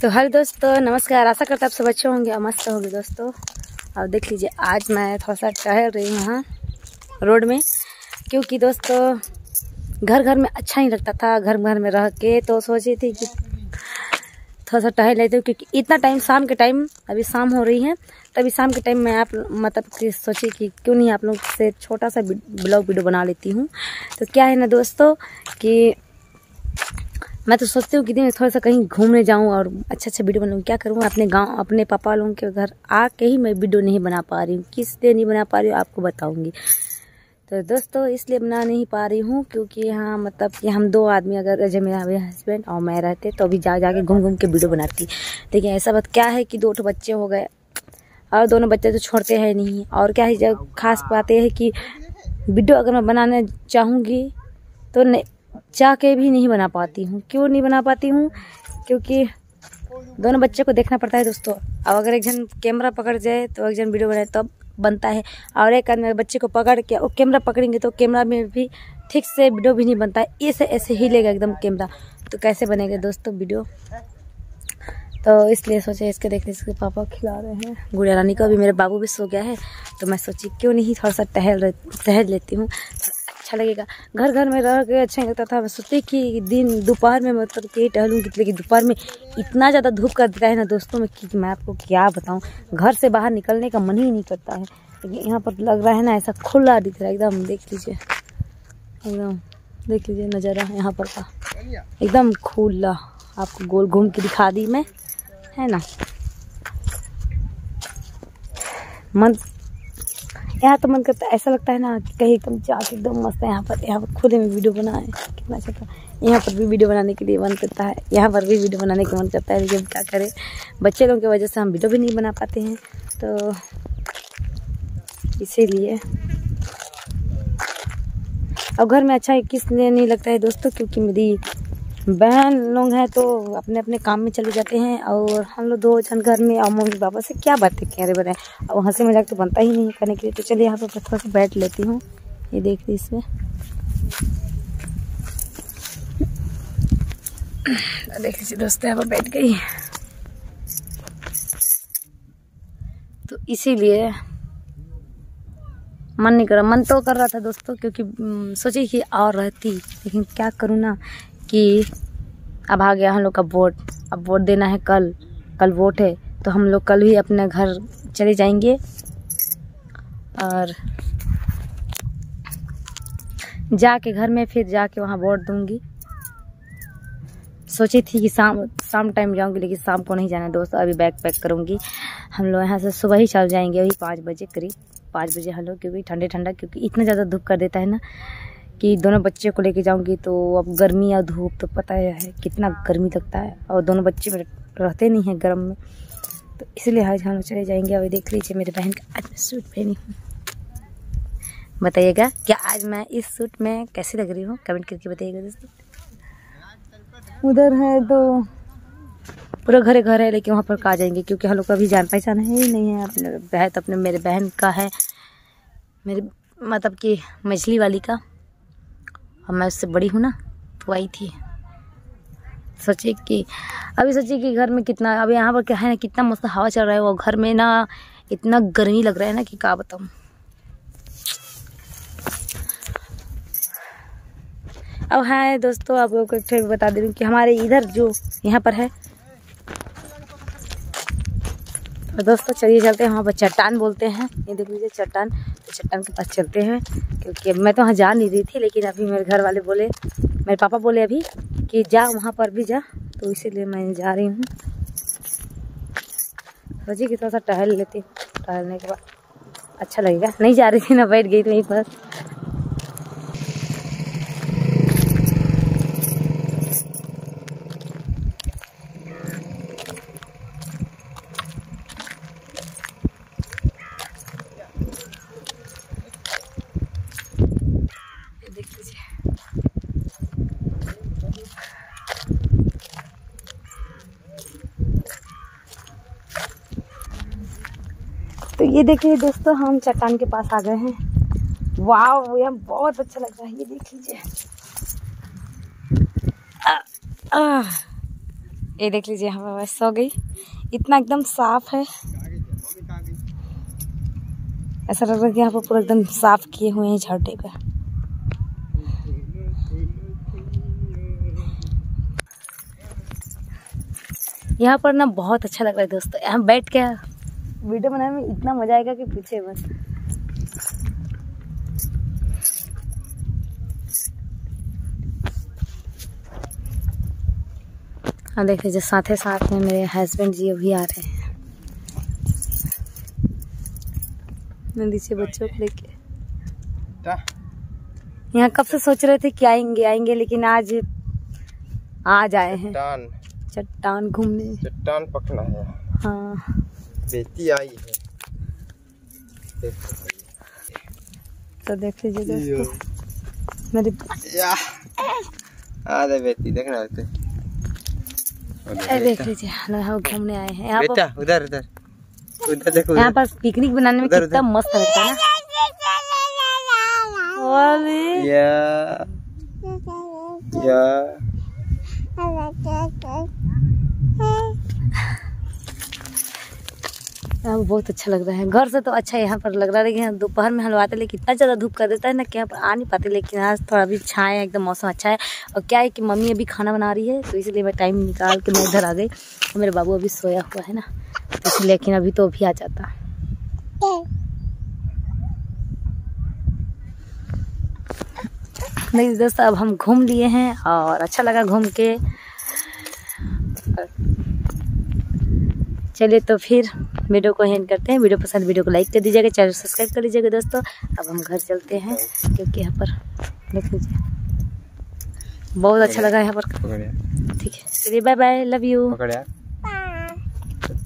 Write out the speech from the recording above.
तो हेलो दोस्तों, नमस्कार। आशा करता आप सब अच्छे होंगे और मस्त होंगे दोस्तों। और देख लीजिए, आज मैं थोड़ा सा टहल रही हूँ यहाँ रोड में, क्योंकि दोस्तों घर में अच्छा नहीं लगता था घर में रह के। तो सोची थी कि थोड़ा सा टहल लेती हूँ, क्योंकि इतना टाइम शाम के टाइम, अभी शाम हो रही है, तभी शाम के टाइम मैं आप मतलब कि सोची कि क्यों नहीं आप लोग से छोटा सा ब्लॉग वीडियो बना लेती हूँ। तो क्या है ना दोस्तों कि मैं तो सोचती हूँ कि दिन में थोड़ा सा कहीं घूमने जाऊँ और अच्छा अच्छा वीडियो बनाऊँ। क्या करूँ, अपने गांव अपने पापा लोगों के घर आके ही मैं वीडियो नहीं बना पा रही हूँ। किस लिए नहीं बना पा रही हूँ आपको बताऊँगी। तो दोस्तों इसलिए बना नहीं पा रही हूँ क्योंकि हाँ मतलब कि हम दो आदमी अगर अजय मेरे हस्बैंड और मैं रहते तो अभी जाके घूम के वीडियो बनाती। लेकिन ऐसा बात क्या है कि 2 बच्चे हो गए और दोनों बच्चे तो छोड़ते हैं नहीं। और क्या है, जब खास बात यह है कि वीडियो अगर मैं बनाना चाहूँगी तो जाके भी नहीं बना पाती हूँ। क्यों नहीं बना पाती हूँ, क्योंकि दोनों बच्चों को देखना पड़ता है दोस्तों। और अगर एक जन कैमरा पकड़ जाए तो एक जन वीडियो बनाए तब बनता है, और एक आदमी बच्चे को पकड़ के और कैमरा पकड़ेंगे तो कैमरा में भी ठीक से वीडियो भी नहीं बनता है। ऐसे हिलेगा एकदम कैमरा, तो कैसे बनेगा दोस्तों वीडियो। तो इसलिए सोचे इसके देखने इसके पापा खिला रहे हैं गुड़िया रानी को। अभी मेरे बाबू भी सो गया है, तो मैं सोची क्यों नहीं थोड़ा सा टहल लेती हूँ, अच्छा लगेगा। घर में रह के अच्छा लगता था। मैं सोचती कि दिन दोपहर में मतलब कि टहलूँगी, लेकिन दोपहर में इतना ज़्यादा धूप कर देता है ना दोस्तों में कि मैं आपको क्या बताऊँ, घर से बाहर निकलने का मन ही नहीं करता है। लेकिन यहाँ पर लग रहा है ना ऐसा खुला दिख रहा है एकदम, देख लीजिए एकदम, देख लीजिए नज़ारा यहाँ पर का एकदम खुला। आपको गोल घूम के दिखा दी मैं, है ना। यहाँ तो मन करता है, ऐसा लगता है ना कि कहीं एकदम जाके एकदम मस्त है। यहाँ पर खुले में वीडियो बनाए कितना अच्छा था। यहाँ पर भी वीडियो बनाने के लिए मन करता है, यहाँ पर भी वीडियो बनाने का मन करता है, लेकिन क्या करें बच्चे लोगों की वजह से हम वीडियो भी नहीं बना पाते हैं। तो इसीलिए और घर में अच्छा है किस लिए नहीं लगता है दोस्तों, क्योंकि मेरी बहन लोग हैं तो अपने अपने काम में चले जाते हैं और हम लोग 2 जन घर में। और मम्मी पापा से क्या बातें कह रहे बनाए, और हंसी मजाक तो बनता ही नहीं करने के लिए। तो चलिए यहाँ पर थोड़ा सा बैठ लेती हूँ, ये देख ली इसमें। देख लीजिए दोस्तों यहाँ पर बैठ गई। तो इसीलिए मन नहीं कर रहा, मन तो कर रहा था दोस्तों क्योंकि सोची कि और रहती, लेकिन क्या करूँ ना कि अब आ गया हम लोग का वोट। अब वोट देना है, कल वोट है, तो हम लोग कल ही अपने घर चले जाएंगे। और जाके घर में फिर जाके वहाँ वोट दूंगी। सोची थी कि शाम टाइम जाऊंगी, लेकिन शाम को नहीं जाना दोस्तों, अभी बैग पैक करूंगी। हम लोग यहाँ से सुबह ही चल जाएंगे, अभी 5 बजे करीब 5 बजे हम लोग, क्योंकि ठंडा क्योंकि इतना ज़्यादा धूप कर देता है ना कि दोनों बच्चे को लेके जाऊंगी। तो अब गर्मी या धूप तो पता है कितना गर्मी लगता है, और दोनों बच्चे रहते नहीं हैं गर्म में, तो इसलिए आज हम लोग चले जाएंगे। अभी देख लीजिए मेरे बहन का आज मैं सूट पहनी हूँ, बताइएगा क्या आज मैं इस सूट में कैसी लग रही हूँ, कमेंट करके बताइएगा दोस्तों। उधर है तो पूरा घर है, लेकिन वहाँ पर कहाँ जाएंगे क्योंकि हम लोग का अभी जान पहचान है ही नहीं है। अपने मेरे बहन का है, मेरे मतलब कि मछली वाली का, और मैं उससे बड़ी हूँ ना, तो आई थी। सोचे कि अभी सोची कि घर में कितना, अभी यहाँ पर क्या है ना कितना मस्त हवा चल रहा है, वो घर में ना इतना गर्मी लग रहा है ना कि क्या बताऊँ। अब हाँ दोस्तों आप लोग को बता दे रही हूँ कि हमारे इधर जो यहाँ पर है दोस्तों, चलिए चलते हैं वहाँ पर, चट्टान बोलते हैं, ये देख लीजिए चट्टान। तो चट्टान के पास चलते हैं क्योंकि मैं तो वहाँ जा नहीं रही थी, लेकिन अभी मेरे घर वाले बोले, मेरे पापा बोले अभी कि जा वहाँ पर भी जा, तो इसीलिए मैं जा रही हूँ। सोची कि थोड़ा सा टहल लेती, टहलने के बाद अच्छा लगेगा। नहीं जा रही थी ना, बैठ गई थी वहीं पर। तो ये देखिए दोस्तों हम चट्टान के पास आ गए हैं। वाह यह बहुत अच्छा लग रहा है, ये देख लीजिए। ये देख लीजिए हवा बस हो गई, इतना एकदम साफ है, ऐसा लग रहा है कि यहाँ पर पूरा एकदम साफ किए हुए हैं झाड़ू का। यहाँ पर ना बहुत अच्छा लग रहा है दोस्तों, यहाँ बैठ के वीडियो बनाने में इतना मजा आएगा कि पूछे बस। हाँ देख लीजिए साथ ही साथ में मेरे हस्बैंड जी अभी आ रहे हैं नंदी से बच्चों को लेके। यहाँ कब से सोच रहे थे कि आएंगे आएंगे, लेकिन आज आज आए हैं चट्टान घूमने, चट्टान पकना है। हाँ बेटी आई है तो देख लीजिए दोस्तों मेरी अरे बेटी देख रहे थे, देख लीजिए घूमने आए हैं। बेटा उधर उधर उधर देखो, यहाँ पर पिकनिक बनाने में कितना मस्त रहता है ना। यहाँ बहुत अच्छा लग रहा है, घर से तो अच्छा यहाँ पर लग रहा है, लेकिन दोपहर में हलवाते लेकिन इतना ज़्यादा धूप कर देता है ना कि यहाँ पर आ नहीं पाते। लेकिन आज थोड़ा भी छाया है, एकदम मौसम अच्छा है। और क्या है कि मम्मी अभी खाना बना रही है तो इसलिए मैं टाइम निकाल के मैं इधर आ गई। और मेरे बाबू अभी सोया हुआ है ना, लेकिन अभी तो भी आ जाता। नहीं दोस्तों अब हम घूम लिए हैं और अच्छा लगा घूम के। चलिए तो फिर वीडियो को एंड करते हैं। वीडियो पसंद वीडियो को लाइक कर दीजिएगा, चैनल सब्सक्राइब कर लीजिएगा दोस्तों। अब हम घर चलते हैं क्योंकि यहाँ पर देख लीजिए बहुत अच्छा लगा यहाँ पर। ठीक है चलिए बाय बाय, लव यू।